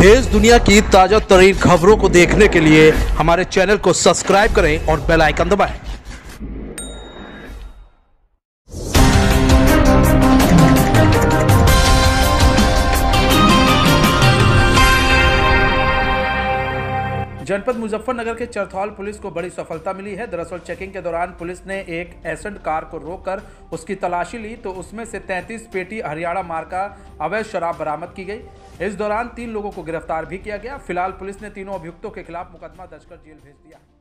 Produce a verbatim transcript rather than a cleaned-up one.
देश दुनिया की ताजा तरीन खबरों को देखने के लिए हमारे चैनल को सब्सक्राइब करें और बेल आइकन दबाएं। जनपद मुज़फ्फरनगर के चरथौल पुलिस को बड़ी सफलता मिली है। दरअसल चेकिंग के दौरान पुलिस ने एक एसेंट कार को रोककर उसकी तलाशी ली तो उसमें से तैंतीस पेटी हरियाणा मार्का अवैध शराब बरामद की गई। इस दौरान तीन लोगों को गिरफ्तार भी किया गया। फिलहाल पुलिस ने तीनों अभियुक्तों के खिलाफ मुकदमा दर्ज कर जेल भेज दिया।